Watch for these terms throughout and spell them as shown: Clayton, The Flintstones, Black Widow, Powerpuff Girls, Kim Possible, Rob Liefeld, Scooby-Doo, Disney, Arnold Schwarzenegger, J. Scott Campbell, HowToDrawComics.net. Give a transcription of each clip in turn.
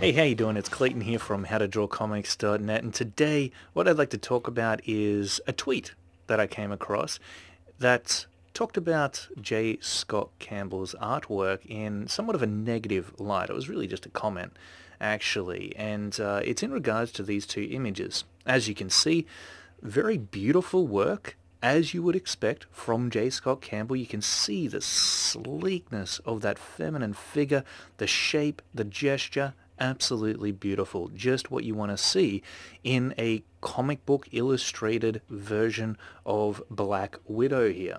Hey, how you doing? It's Clayton here from HowToDrawComics.net, and today what I'd like to talk about is a tweet that I came across that talked about J. Scott Campbell's artwork in somewhat of a negative light. It was really just a comment, actually, and it's in regards to these two images. As you can see, very beautiful work, as you would expect from J. Scott Campbell. You can see the sleekness of that feminine figure, the shape, the gesture, absolutely beautiful. Just what you want to see in a comic book illustrated version of Black Widow here.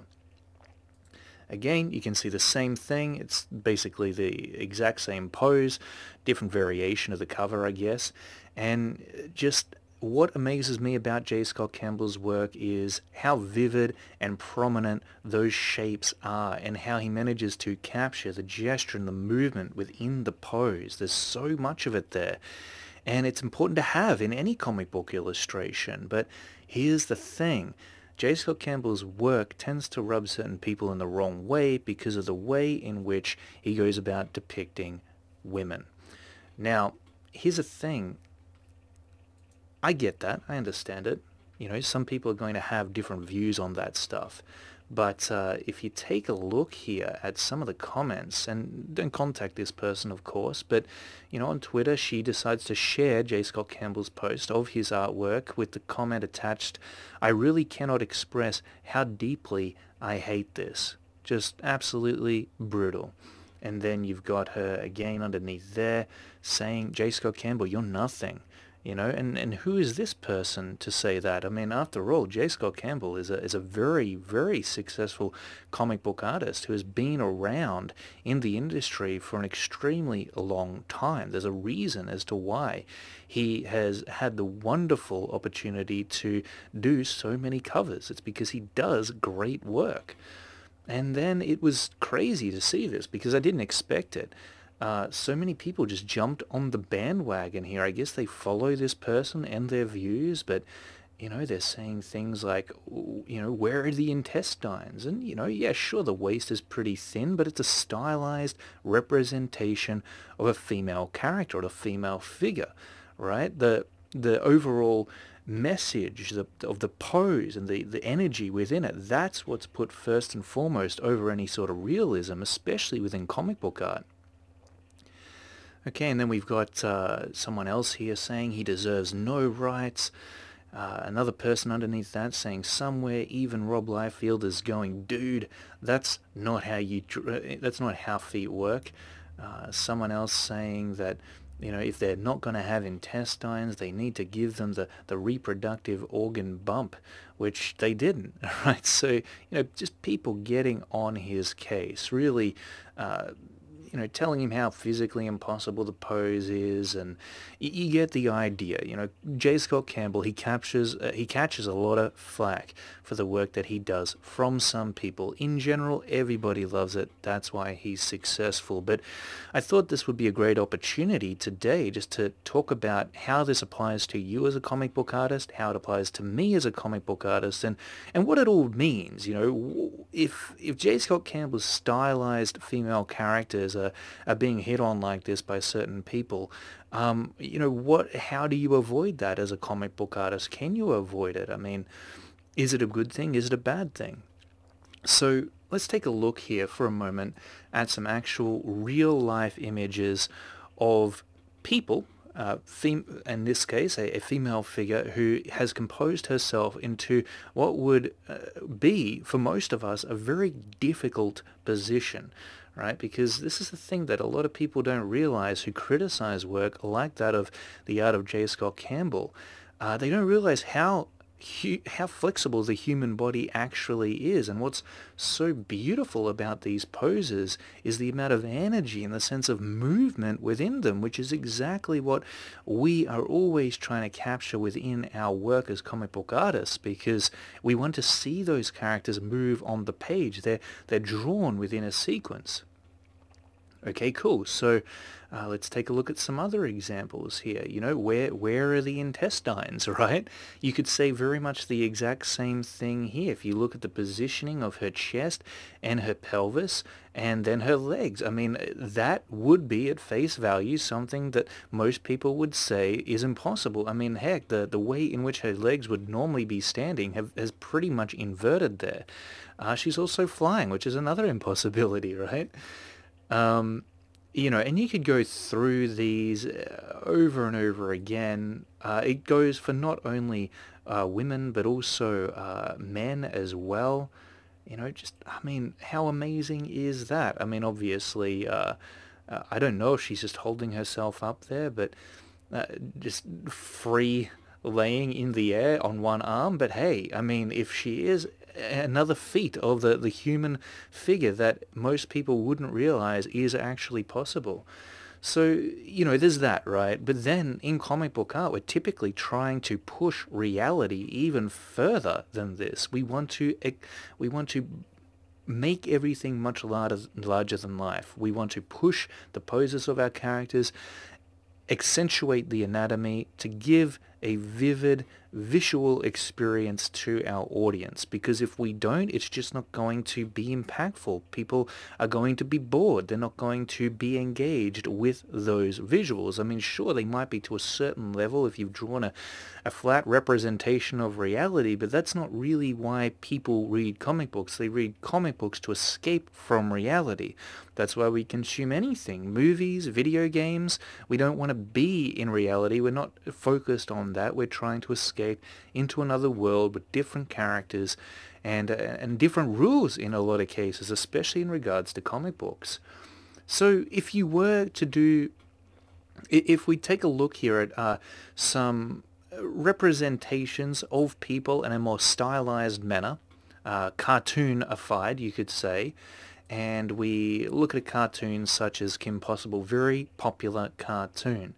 Again, you can see the same thing. It's basically the exact same pose, different variation of the cover, I guess, and just what amazes me about J. Scott Campbell's work is how vivid and prominent those shapes are, and how he manages to capture the gesture and the movement within the pose. There's so much of it there, and it's important to have in any comic book illustration. But here's the thing. J. Scott Campbell's work tends to rub certain people in the wrong way because of the way in which he goes about depicting women. Now, here's the thing. I get that. I understand it. You know, some people are going to have different views on that stuff. But if you take a look here at some of the comments, and don't contact this person, of course, but, you know, on Twitter, she decides to share J. Scott Campbell's post of his artwork with the comment attached, "I really cannot express how deeply I hate this." Just absolutely brutal. And then you've got her again underneath there saying, "J. Scott Campbell, you're nothing." You know, and who is this person to say that? I mean, after all, J. Scott Campbell is a very, very successful comic book artist who has been around in the industry for an extremely long time. There's a reason as to why he has had the wonderful opportunity to do so many covers. It's because he does great work. And then it was crazy to see this because I didn't expect it. So many people just jumped on the bandwagon here. I guess they follow this person and their views, but, you know, they're saying things like, you know, where are the intestines? And, you know, yeah, sure, the waist is pretty thin, but it's a stylized representation of a female character or a female figure, right? The overall message of the pose and the energy within it, that's what's put first and foremost over any sort of realism, especially within comic book art. Okay, and then we've got someone else here saying he deserves no rights. Another person underneath that saying somewhere even Rob Liefeld is going, "Dude, that's not how you. That's not how feet work." Someone else saying that, you know, if they're not going to have intestines, they need to give them the reproductive organ bump, which they didn't, right? So, you know, just people getting on his case, really. You know, telling him how physically impossible the pose is, and you get the idea. You know, J. Scott Campbell, he catches a lot of flack for the work that he does from some people. In general, everybody loves it. That's why he's successful. But I thought this would be a great opportunity today just to talk about how this applies to you as a comic book artist, how it applies to me as a comic book artist, and what it all means. You know, if J. Scott Campbell's stylized female characters are being hit on like this by certain people, you know, how do you avoid that as a comic book artist? Can you avoid it? I mean, is it a good thing? Is it a bad thing? So let's take a look here for a moment at some actual real-life images of people, in this case a female figure who has composed herself into what would be, for most of us, a very difficult position. Right, because this is the thing that a lot of people don't realize who criticize work like that of the art of J. Scott Campbell. They don't realize how flexible the human body actually is, and what's so beautiful about these poses is the amount of energy and the sense of movement within them, which is exactly what we are always trying to capture within our work as comic book artists, because we want to see those characters move on the page. They're drawn within a sequence. Okay, cool. So let's take a look at some other examples here. You know, where are the intestines, right? You could say very much the exact same thing here. If you look at the positioning of her chest and her pelvis and then her legs, I mean, that would be at face value something that most people would say is impossible. I mean, heck, the way in which her legs would normally be standing has pretty much inverted there. She's also flying, which is another impossibility, right? You know, and you could go through these over and over again. It goes for not only women, but also men as well. You know, just, I mean, how amazing is that? I mean, obviously, I don't know if she's just holding herself up there, but just free laying in the air on one arm. But hey, I mean, if she is another feat of the human figure that most people wouldn't realize is actually possible. So, you know, there's that, right? But then in comic book art, we're typically trying to push reality even further than this. We want to make everything much larger than life. We want to push the poses of our characters, accentuate the anatomy to give a vivid visual experience to our audience, because if we don't, it's just not going to be impactful. People are going to be bored. They're not going to be engaged with those visuals. I mean, sure, they might be to a certain level if you've drawn a flat representation of reality, but that's not really why people read comic books. They read comic books to escape from reality. That's why we consume anything, movies, video games. We don't want to be in reality. We're not focused on that. We're trying to escape into another world with different characters and different rules in a lot of cases, especially in regards to comic books. So if you were to do, if we take a look here at some representations of people in a more stylized manner, cartoonified, you could say, and we look at a cartoon such as Kim Possible, very popular cartoon.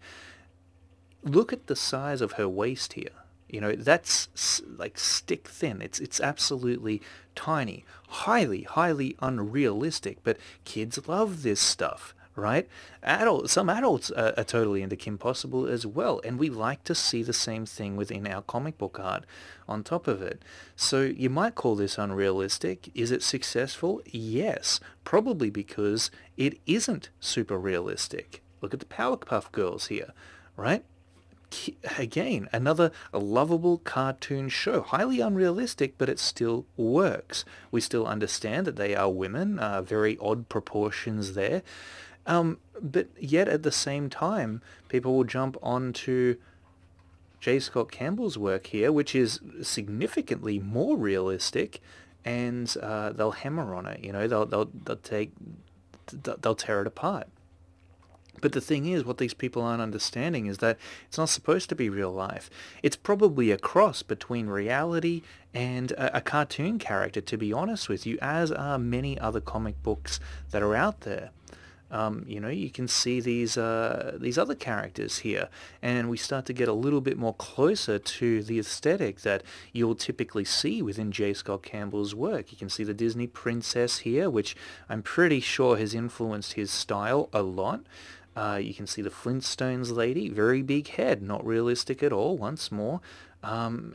Look at the size of her waist here. You know, that's like stick thin. It's absolutely tiny, highly unrealistic, but kids love this stuff, right? Some adults are totally into Kim Possible as well, and we like to see the same thing within our comic book art on top of it. So you might call this unrealistic. Is it successful? Yes, probably, because it isn't super realistic. Look at the Powerpuff Girls here, right? Again, another lovable cartoon show, highly unrealistic, but it still works. We still understand that they are women, very odd proportions there, but yet at the same time, people will jump onto J. Scott Campbell's work here, which is significantly more realistic, and they'll hammer on it. You know, they'll tear it apart. But the thing is, what these people aren't understanding is that it's not supposed to be real life. It's probably a cross between reality and a cartoon character, to be honest with you, as are many other comic books that are out there. You know, you can see these other characters here, and we start to get a little bit more closer to the aesthetic that you'll typically see within J. Scott Campbell's work. You can see the Disney princess here, which I'm pretty sure has influenced his style a lot. You can see the Flintstones lady, very big head, not realistic at all, once more. And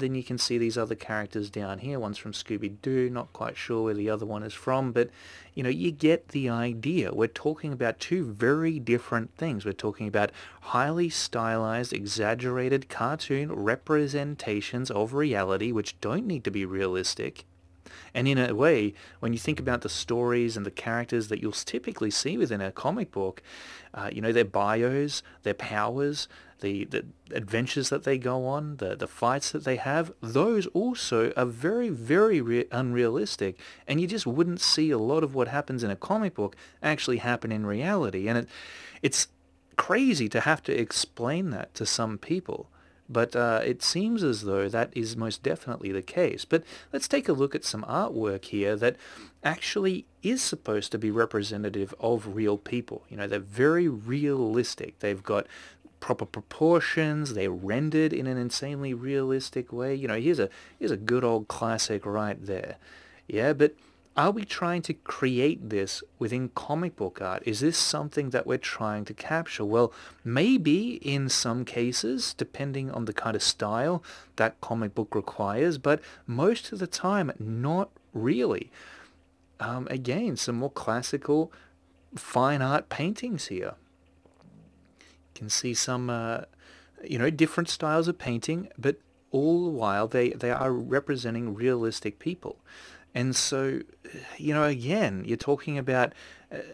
then you can see these other characters down here. One's from Scooby-Doo, not quite sure where the other one is from, but, you know, you get the idea. We're talking about two very different things. We're talking about highly stylized, exaggerated cartoon representations of reality, which don't need to be realistic. And in a way, when you think about the stories and the characters that you'll typically see within a comic book, you know, their bios, their powers, the adventures that they go on, the fights that they have, those also are very, very unrealistic. And you just wouldn't see a lot of what happens in a comic book actually happen in reality. And it's crazy to have to explain that to some people. But it seems as though that is most definitely the case. But let's take a look at some artwork here that actually is supposed to be representative of real people. You know, they're very realistic. They've got proper proportions. They're rendered in an insanely realistic way. You know, here's a good old classic right there. Yeah, but Are we trying to create this within comic book art? Is this something that we're trying to capture? Well, maybe in some cases, depending on the kind of style that comic book requires, but most of the time, not really. Again, some more classical fine art paintings here. You can see some, you know, different styles of painting, but all the while they are representing realistic people. And so, you know, again, you're talking about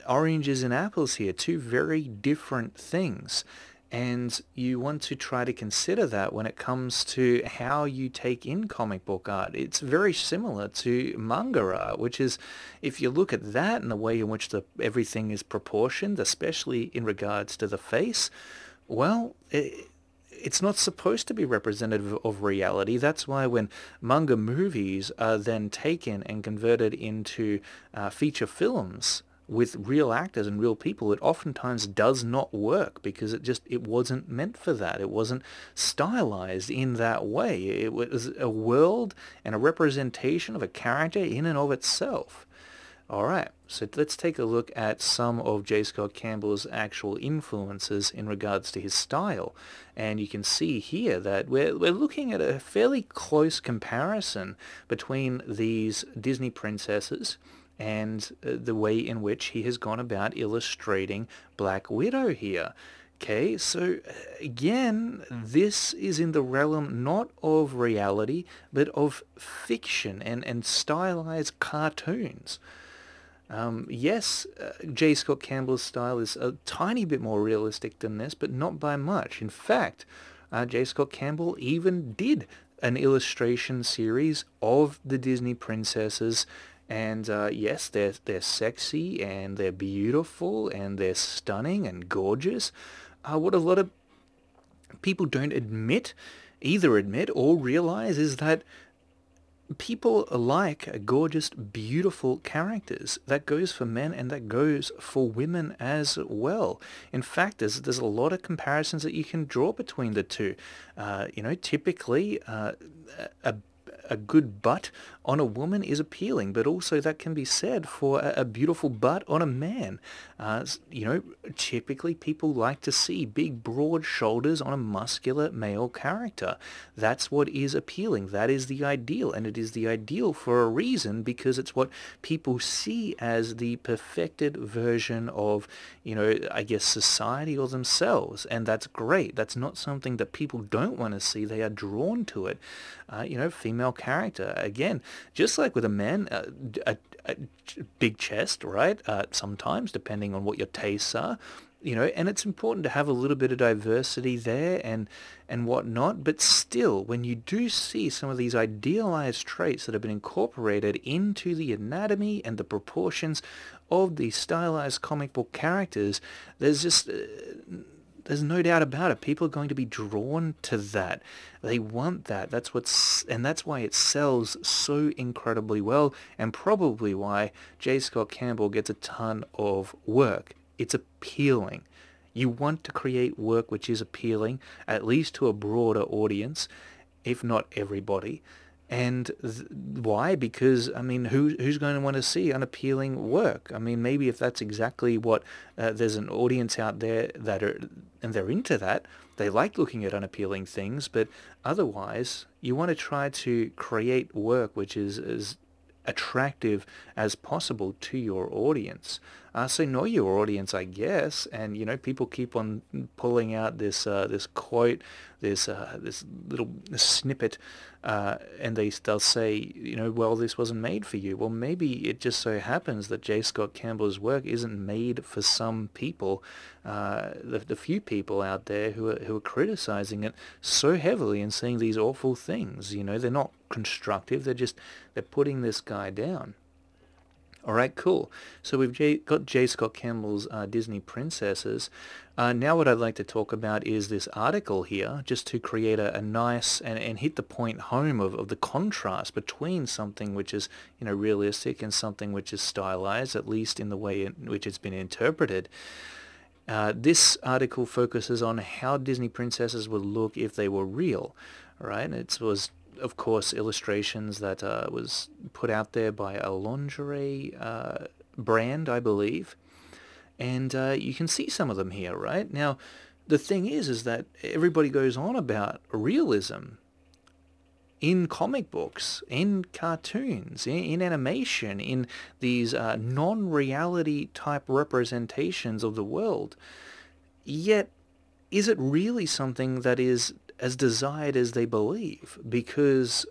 oranges and apples here, two very different things. And you want to try to consider that when it comes to how you take in comic book art. It's very similar to manga art, which is, if you look at that and the way in which everything is proportioned, especially in regards to the face, well, it's not supposed to be representative of reality. That's why when manga movies are then taken and converted into feature films with real actors and real people, it oftentimes does not work because it wasn't meant for that. It wasn't stylized in that way. It was a world and a representation of a character in and of itself. All right, so let's take a look at some of J. Scott Campbell's actual influences in regards to his style. And you can see here that we're looking at a fairly close comparison between these Disney princesses and the way in which he has gone about illustrating Black Widow here. Okay, so again, this is in the realm not of reality, but of fiction and stylized cartoons. Yes, J. Scott Campbell's style is a tiny bit more realistic than this, but not by much. In fact, J. Scott Campbell even did an illustration series of the Disney princesses. And yes, they're sexy and they're beautiful and they're stunning and gorgeous. What a lot of people don't either admit or realize is that people like gorgeous, beautiful characters. That goes for men and that goes for women as well. In fact, there's a lot of comparisons that you can draw between the two. You know, typically a good butt on a woman is appealing, but also that can be said for a beautiful butt on a man. You know, typically people like to see big, broad shoulders on a muscular male character. That's what is appealing. That is the ideal, and it is the ideal for a reason, because it's what people see as the perfected version of, you know, I guess society or themselves, and that's great. That's not something that people don't want to see. They are drawn to it. You know, female character, again, just like with a man, a big chest, right? Sometimes, depending on what your tastes are, you know, and it's important to have a little bit of diversity there and whatnot. But still, when you do see some of these idealized traits that have been incorporated into the anatomy and the proportions of the stylized comic book characters, there's just... there's no doubt about it. People are going to be drawn to that. They want that. That's why it sells so incredibly well, and probably why J. Scott Campbell gets a ton of work. It's appealing. You want to create work which is appealing, at least to a broader audience, if not everybody. And why? Because, I mean, who's going to want to see unappealing work? I mean, maybe if that's exactly what there's an audience out there and they're into that, they like looking at unappealing things. But otherwise, you want to try to create work which is as attractive as possible to your audience. So know your audience, I guess. And you know, people keep on pulling out this this quote, this little snippet, and they'll say, you know, well, this wasn't made for you. Well, maybe it just so happens that J. Scott Campbell's work isn't made for some people, the few people out there who are criticizing it so heavily and seeing these awful things. You know, they're not constructive. They're putting this guy down. All right, cool. So we've got J. Scott Campbell's Disney princesses. Now what I'd like to talk about is this article here, just to create a nice and hit the point home of the contrast between something which is, you know, realistic and something which is stylized, at least in the way in which it's been interpreted. This article focuses on how Disney princesses would look if they were real, right? It was of course, illustrations that was put out there by a lingerie brand, I believe. And you can see some of them here, right? Now, the thing is that everybody goes on about realism in comic books, in cartoons, in animation, in these non-reality type representations of the world. Yet, is it really something that is as desired as they believe? Because,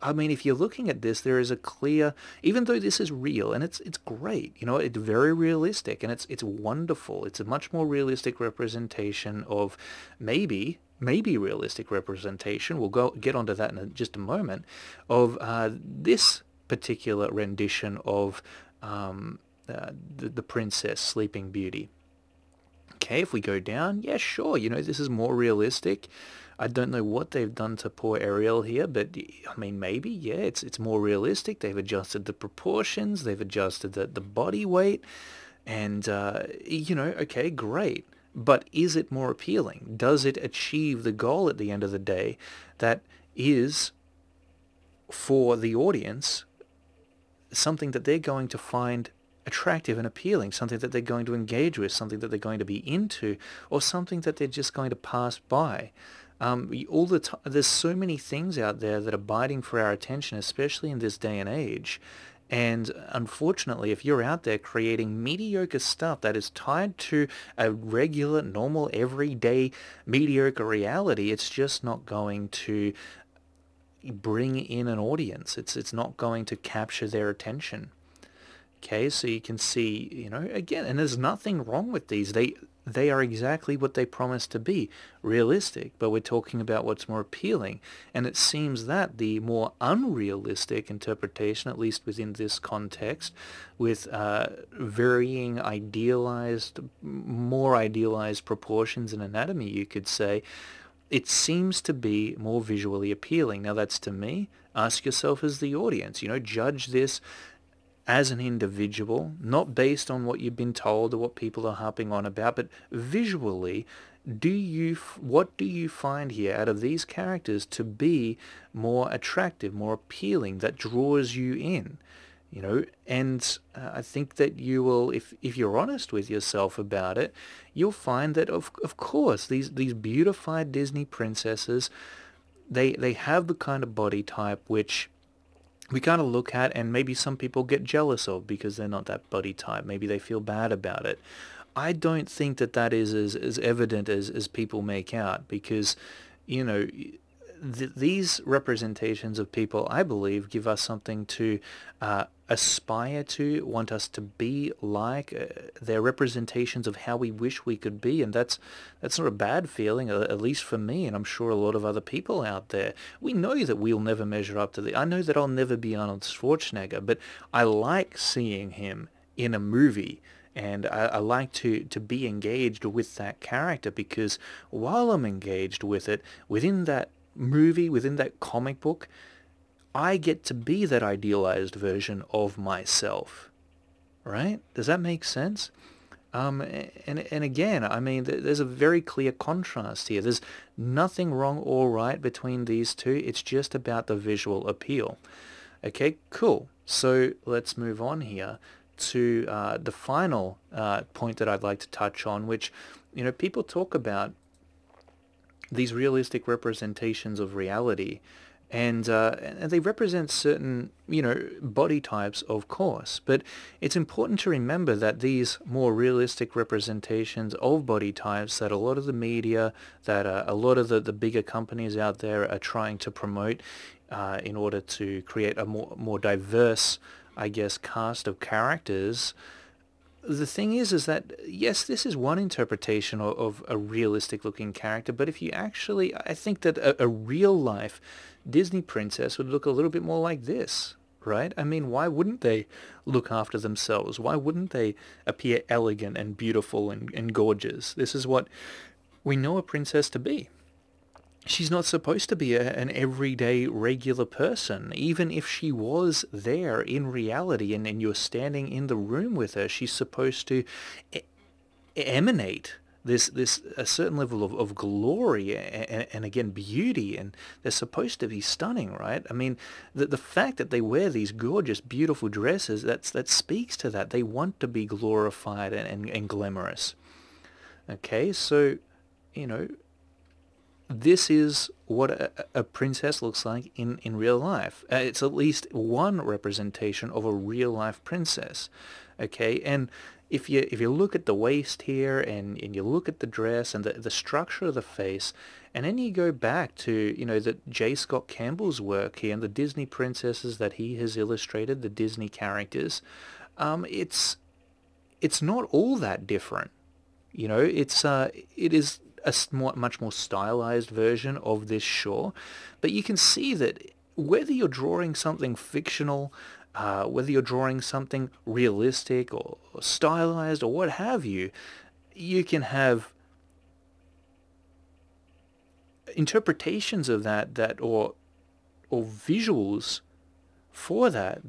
I mean, if you're looking at this, there is a clear, even though this is real, and it's great, you know, it's very realistic, and it's wonderful. It's a much more realistic representation of maybe realistic representation, we'll get onto that in just a moment, of this particular rendition of the princess, Sleeping Beauty. Okay, if we go down, yeah, sure, you know, this is more realistic. I don't know what they've done to poor Ariel here, but, I mean, maybe, yeah, it's more realistic. They've adjusted the proportions, they've adjusted the body weight, and, you know, okay, great. But is it more appealing? Does it achieve the goal at the end of the day that is, for the audience, something that they're going to find attractive and appealing, something that they're going to engage with, something that they're going to be into, or something that they're just going to pass by? All the time, there's so many things out there that are biting for our attention, especially in this day and age. And unfortunately, if you're out there creating mediocre stuff that is tied to a regular, normal, everyday, mediocre reality, it's just not going to bring in an audience. It's not going to capture their attention. Okay, so you can see, you know, again, and there's nothing wrong with these. They are exactly what they promise to be, realistic, but we're talking about what's more appealing. And it seems that the more unrealistic interpretation, at least within this context, with varying idealized, more idealized proportions and anatomy, you could say, it seems to be more visually appealing. Now, that's to me. Ask yourself as the audience, you know, judge this as an individual, not based on what you've been told or what people are harping on about, but visually, what do you find here out of these characters to be more attractive, more appealing, that draws you in? You know, and I think that you will, if you're honest with yourself about it, you'll find that of course these beautified Disney princesses, they have the kind of body type which we kind of look at, and maybe some people get jealous of because they're not that body type. Maybe they feel bad about it. I don't think that that is as evident as people make out, because, you know, these representations of people, I believe, give us something to aspire to, want us to be like. They're representations of how we wish we could be, and that's not a bad feeling, at least for me, and I'm sure a lot of other people out there. We know that we'll never measure up to the... I know that I'll never be Arnold Schwarzenegger, but I like seeing him in a movie, and I like to be engaged with that character, because while I'm engaged with it, within that movie, within that comic book, I get to be that idealized version of myself, right? Does that make sense? And again, I mean, there's a very clear contrast here. There's nothing wrong or right between these two. It's just about the visual appeal. Okay, cool. So let's move on here to the final point that I'd like to touch on, which, you know, people talk about these realistic representations of reality, and they represent certain, you know, body types, of course, but it's important to remember that these more realistic representations of body types that a lot of the media, that a lot of the bigger companies out there are trying to promote in order to create a more diverse, I guess, cast of characters. The thing is that, yes, this is one interpretation of a realistic-looking character, but if you actually... I think that a real-life Disney princess would look a little bit more like this, right? I mean, why wouldn't they look after themselves? Why wouldn't they appear elegant and beautiful and gorgeous? This is what we know a princess to be. She's not supposed to be an everyday, regular person. Even if she was there in reality and you're standing in the room with her, she's supposed to emanate there's a certain level of glory and again beauty, and they're supposed to be stunning, right? I mean, the fact that they wear these gorgeous, beautiful dresses, that speaks to that. They want to be glorified and glamorous. Okay, so, you know, this is what a princess looks like in real life. It's at least one representation of a real life princess. Okay, and if you look at the waist here, and you look at the dress and the structure of the face, and then you go back to, you know, the J. Scott Campbell's work here and the Disney princesses that he has illustrated, the Disney characters, it's not all that different. You know, it is a much more stylized version of this, sure, but you can see that whether you're drawing something fictional, whether you're drawing something realistic or stylized or what have you, you can have interpretations of that or visuals for that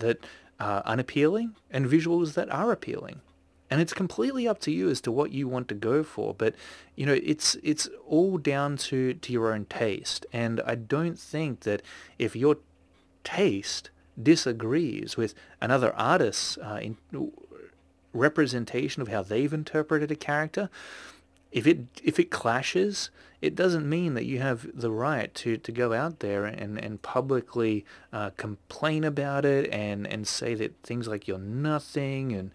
are unappealing and visuals that are appealing. And it's completely up to you as to what you want to go for, but, you know, it's all down to your own taste. And I don't think that if your taste disagrees with another artist's representation of how they've interpreted a character, if it clashes, it doesn't mean that you have the right to go out there and publicly complain about it and say that things like you're nothing and,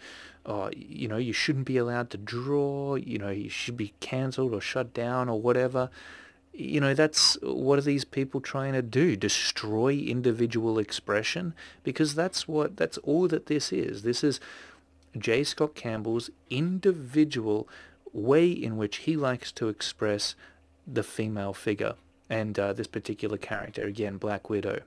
you know, you shouldn't be allowed to draw, you know, you should be cancelled or shut down or whatever. You know, that's, what are these people trying to do? Destroy individual expression? Because that's all that this is. This is J. Scott Campbell's individual way in which he likes to express the female figure and this particular character, again, Black Widow.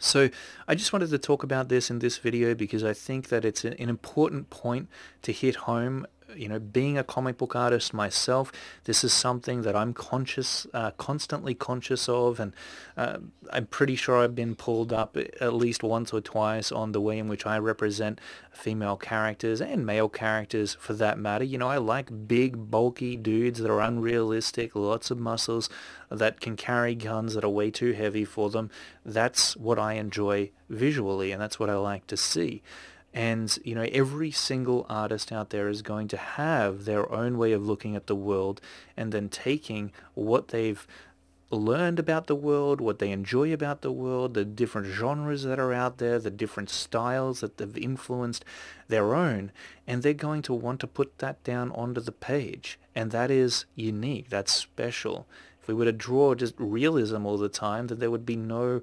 So I just wanted to talk about this in this video because I think that it's an important point to hit home. You know, being a comic book artist myself, this is something that I'm constantly conscious of, and I'm pretty sure I've been pulled up at least once or twice on the way in which I represent female characters and male characters for that matter. You know, I like big, bulky dudes that are unrealistic, lots of muscles, that can carry guns that are way too heavy for them. That's what I enjoy visually, and that's what I like to see. And, you know, every single artist out there is going to have their own way of looking at the world and then taking what they've learned about the world, what they enjoy about the world, the different genres that are out there, the different styles that they've influenced their own, and they're going to want to put that down onto the page. And that is unique. That's special. If we were to draw just realism all the time, then there'd be no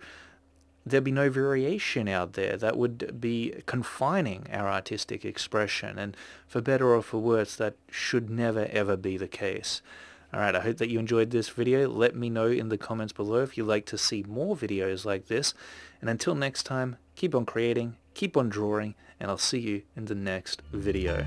variation out there. That would be confining our artistic expression, and for better or for worse, that should never ever be the case. Alright, I hope that you enjoyed this video. Let me know in the comments below if you'd like to see more videos like this, and until next time, keep on creating, keep on drawing, and I'll see you in the next video.